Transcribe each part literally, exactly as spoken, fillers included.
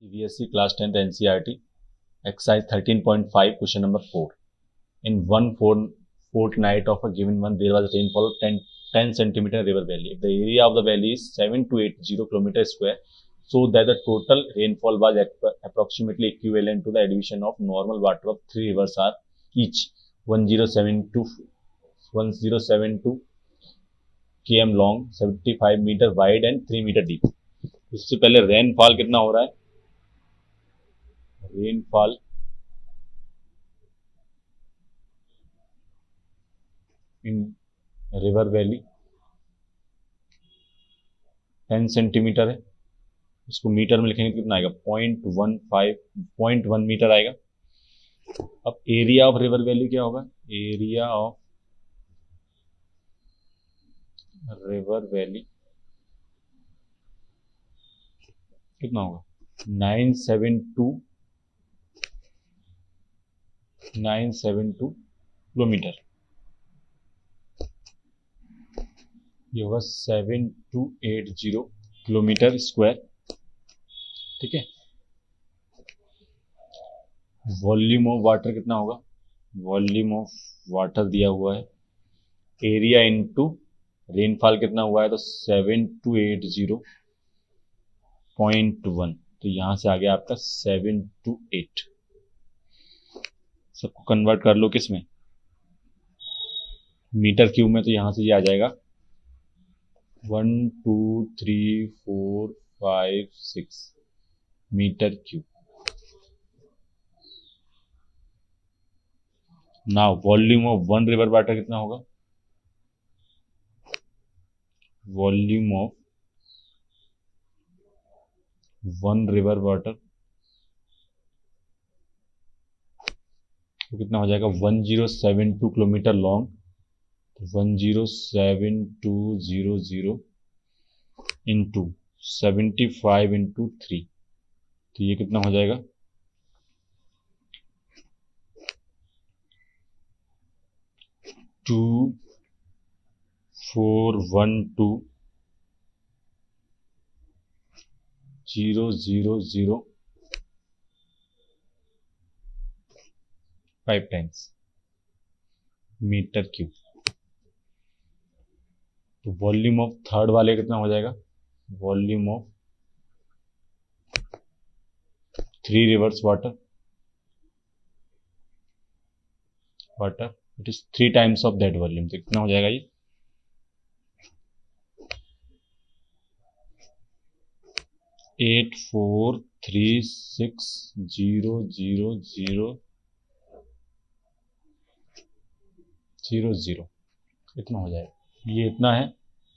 C B S E class tenth N C E R T exercise thirteen point five question number four. In one fortnight of a given month there was rainfall of ten centimeters river valley. If the area of the valley is seven to eighty kilometers square, so that the total rainfall was approximately equivalent to the addition of normal water of three rivers are each one thousand seventy-two km long, seventy-five meter wide and three meter deep. उससे पहले rainfall कितना हो रहा है, rainfall in river valley ten centimetre है, इसको metre में लिखेंगे कितना आएगा point one five point one metre आएगा. अब एरिया ऑफ रिवर वैली क्या होगा, एरिया ऑफ रिवर वैली कितना होगा नाइन सेवन टू किलोमीटर, ये होगा seven two eight zero kilometre square. ठीक है, वॉल्यूम ऑफ वाटर कितना होगा, वॉल्यूम ऑफ वाटर दिया हुआ है, एरिया इनटू रेनफॉल कितना हुआ है तो seven two eight zero point one, तो यहाँ से आ गया आपका सेवन टू एट. सबको कन्वर्ट कर लो किस में, मीटर क्यूब में, तो यहाँ से ये यह आ जाएगा one two three four five six metre cube. Now volume of one river water कितना होगा, volume of one river water तो कितना हो जाएगा one thousand seventy two kilometre long, one thousand seventy two into seventy five into three, तो ये कितना हो जाएगा two four one two zero zero zero five times metre cube. तो वॉल्यूम ऑफ थर्ड वाले कितना हो जाएगा, volume of three rivers water water it is three times of that volume, तो कितना हो जाएगा ये eight four three six zero zero zero zero zero इतना हो जाएगा. ये इतना है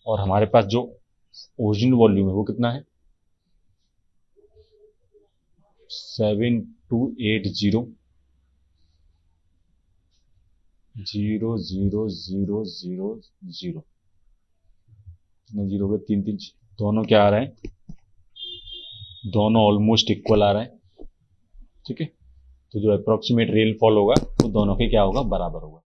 और हमारे पास जो ओरिजिनल वॉल्यूम है वो कितना है seven two eight zero zero zero zero zero zero कितने जीरो के तीन तीन दोनों क्या आ रहे हैं, दोनों ऑलमोस्ट इक्वल आ रहे हैं. ठीक है, तो जो अप्रोक्सीमेट रेनफॉल होगा वो तो दोनों के क्या होगा, बराबर होगा.